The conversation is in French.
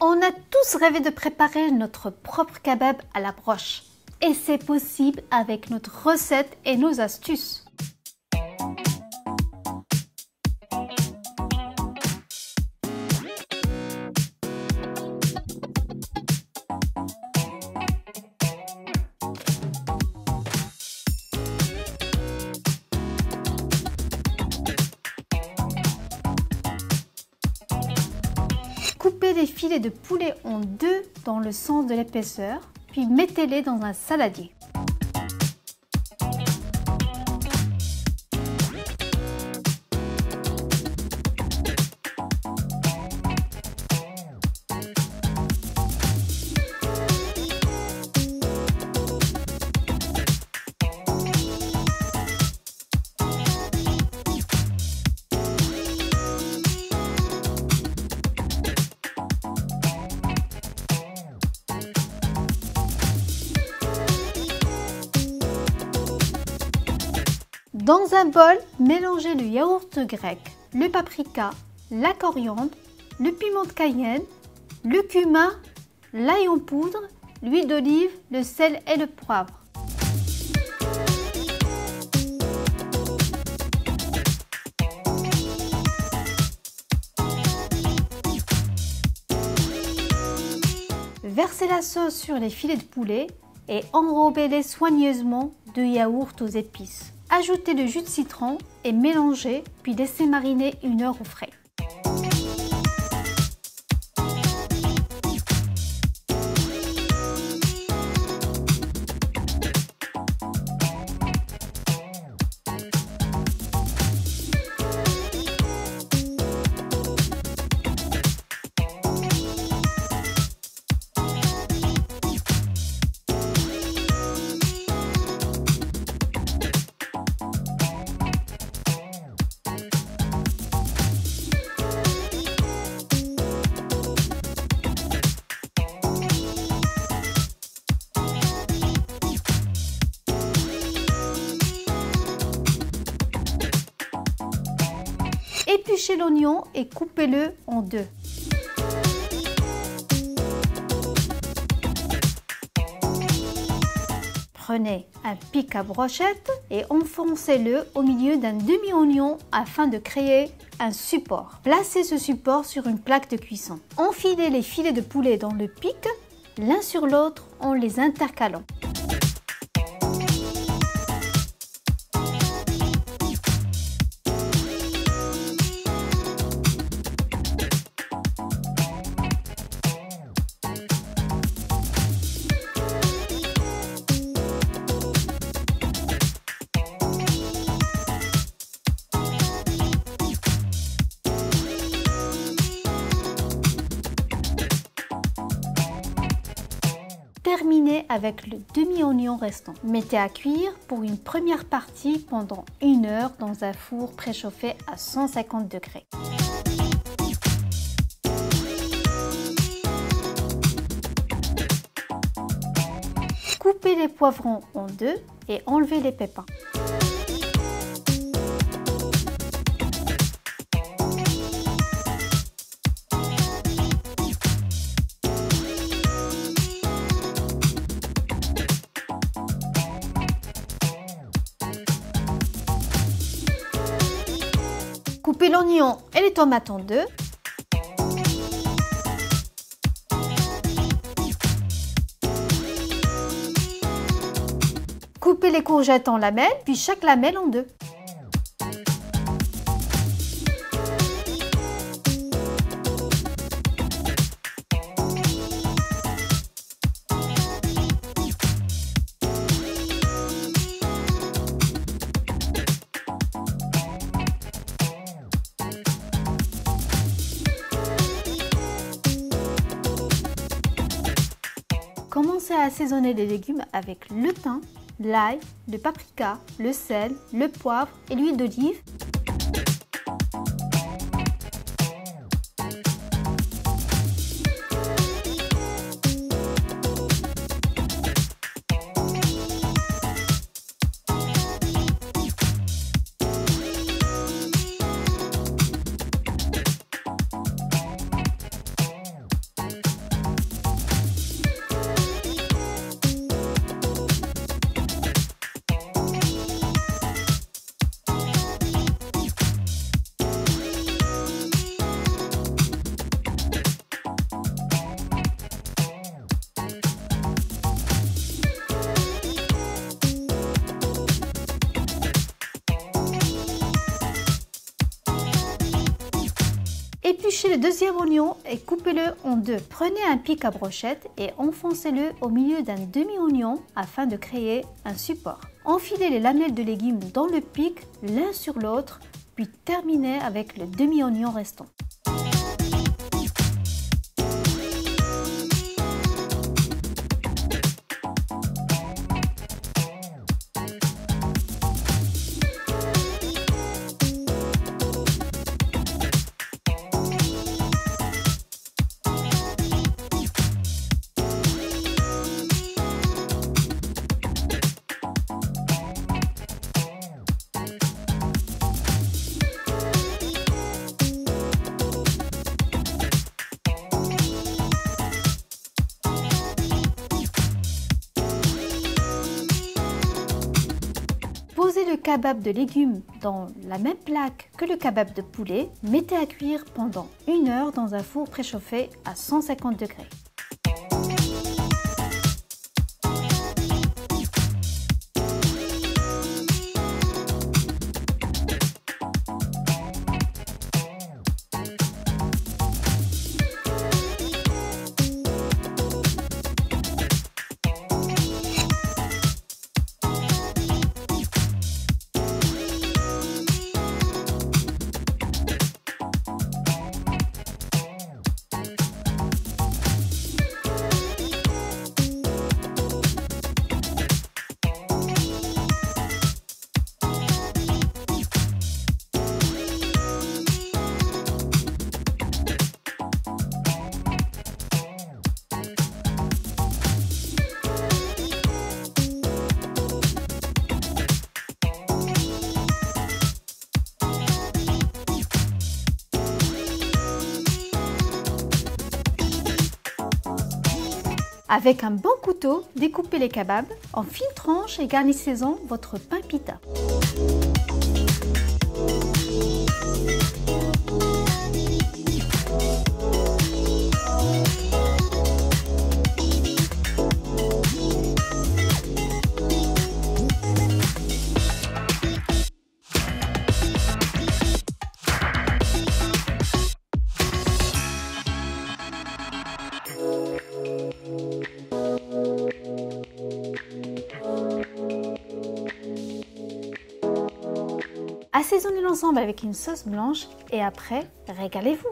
On a tous rêvé de préparer notre propre kebab à la broche. Et c'est possible avec notre recette et nos astuces. Coupez les filets de poulet en deux dans le sens de l'épaisseur, puis mettez-les dans un saladier. Dans un bol, mélangez le yaourt grec, le paprika, la coriandre, le piment de cayenne, le cumin, l'ail en poudre, l'huile d'olive, le sel et le poivre. Versez la sauce sur les filets de poulet et enrobez-les soigneusement de yaourt aux épices. Ajoutez le jus de citron et mélangez, puis laissez mariner 1 heure au frais. Épluchez l'oignon et coupez-le en deux. Prenez un pic à brochette et enfoncez-le au milieu d'un demi-oignon afin de créer un support. Placez ce support sur une plaque de cuisson. Enfilez les filets de poulet dans le pic, l'un sur l'autre en les intercalant. Terminez avec le demi-oignon restant. Mettez à cuire pour une première partie pendant 1 heure dans un four préchauffé à 150 degrés. Coupez les poivrons en deux et enlevez les pépins. Coupez l'oignon et les tomates en deux. Coupez les courgettes en lamelles, puis chaque lamelle en deux. Commencez à assaisonner les légumes avec le thym, l'ail, le paprika, le sel, le poivre et l'huile d'olive. épluchez le deuxième oignon et coupez-le en deux. Prenez un pic à brochette et enfoncez-le au milieu d'un demi-oignon afin de créer un support. Enfilez les lamelles de légumes dans le pic l'un sur l'autre, puis terminez avec le demi-oignon restant. Posez le kebab de légumes dans la même plaque que le kebab de poulet. Mettez à cuire pendant 1 heure dans un four préchauffé à 150 degrés. Avec un bon couteau, découpez les kebabs en fines tranches et garnissez-en votre pain pita. Assaisonnez l'ensemble avec une sauce blanche et après, régalez-vous.